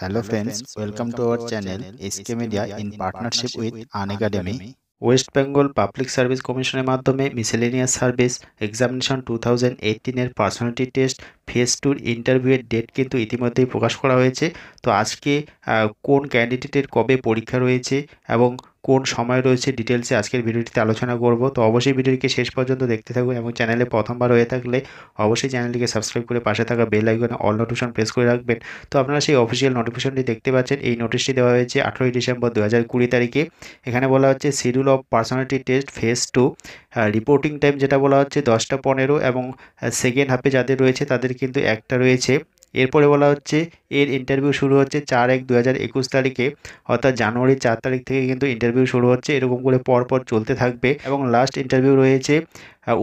Hello friends, welcome to our channel SK Media in partnership with An Academy. West Bengal Public Service Commission माध्यमे Miscellaneous Service Examination 2018 एर Personality Test Phase 2 इंटरव्यूर date किन्तु इतिमध्येই प्रकाश करा হয়েছে। तो आज के कौन कैंडिडेटेर कबे परीक्षा रयेछे एवं কোন সময় রয়েছে ডিটেইলসে আজকের ভিডিওটিতে আলোচনা করব। তো অবশ্যই ভিডিওটিকে শেষ পর্যন্ত দেখতে থাকুন এবং চ্যানেলে প্রথমবার হয়ে থাকলে অবশ্যই চ্যানেলটিকে সাবস্ক্রাইব করে পাশে থাকা বেল আইকনে অল নোটিফিকেশন প্রেস করে রাখবেন। তো আপনারা সেই অফিশিয়াল নোটিফিকেশনটি দেখতে পাচ্ছেন। এই নোটিশটি দেওয়া হয়েছে 18 ডিসেম্বর 2020 তারিখে। এখানে বলা হচ্ছে schedule of personality test phase 2 reporting time যেটা বলা হচ্ছে 10টা 15 এবং সেকেন্ড হাফে যাদের রয়েছে তাদের কিন্তু একটা রয়েছে। এরপরে বলা হচ্ছে এর ইন্টারভিউ শুরু হচ্ছে 4-1-2021 তারিখে অর্থাৎ জানুয়ারি 4 তারিখ থেকে কিন্তু ইন্টারভিউ শুরু হচ্ছে। এরকম করে পরপর চলতে থাকবে এবং লাস্ট ইন্টারভিউ রয়েছে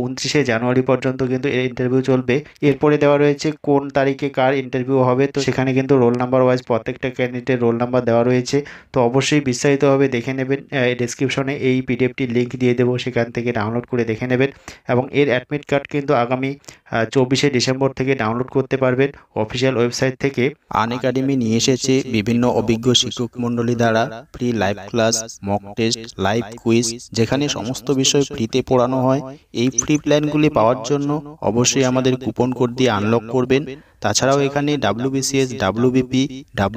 29 জানুয়ারি পর্যন্ত কিন্তু এর ইন্টারভিউ চলবে। এরপরে দেওয়া রয়েছে কোন তারিখে কার ইন্টারভিউ হবে। তো সেখানে কিন্তু রোল নাম্বার ওয়াইজ প্রত্যেকটা ক্যান্ডিডেটের রোল নাম্বার দেওয়া রয়েছে। তো অবশ্যই বিস্তারিতভাবে দেখে নেবেন, ডেসক্রিপশনে এই পিডিএফটির লিঙ্ক দিয়ে দেবো, সেখান থেকে ডাউনলোড করে দেখে নেবেন। এবং এর অ্যাডমিট কার্ড কিন্তু আগামী 24 ডিসেম্বর থেকে ডাউনলোড করতে পারবেন অফিসিয়াল ওয়েবসাইট থেকে। আন একাডেমি নিয়ে এসেছে বিভিন্ন অভিজ্ঞ শিক্ষক মণ্ডলী দ্বারা free live class, mock test, live quiz, যেখানে সমস্ত বিষয় ফ্রিতে পড়ানো হয়। এই ফ্রি প্ল্যানগুলি পাওয়ার জন্য অবশ্যই আমাদের কুপন কোড দিয়ে আনলক করবেন। তাছাড়াও এখানে WBCS, WBP,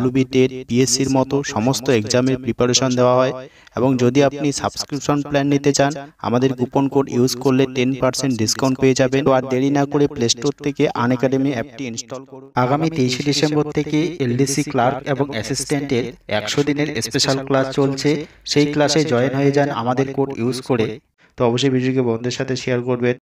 WBTET, PSCর মতো সমস্ত এক্সামের প্রিপারেশন দেওয়া হয়। এবং যদি আপনি সাবস্ক্রিপশন প্ল্যান নিতে চান আমাদের কুপন কোড ইউজ করলে 10% ডিসকাউন্ট পেয়ে যাবেন। আর দেরি না করে প্লে স্টোর থেকে আন একাডেমি অ্যাপটি ইনস্টল করুন। আগামী 23 ডিসেম্বর থেকে LDC ক্লার্ক এবং অ্যাসিস্ট্যান্টের 100 দিনের স্পেশাল ক্লাস চলছে, সেই ক্লাসে জয়েন হয়ে যান আমাদের কোড ইউজ করে। তো অবশ্যই ভিডিওটিকে বন্ধুদের সাথে শেয়ার করবেন।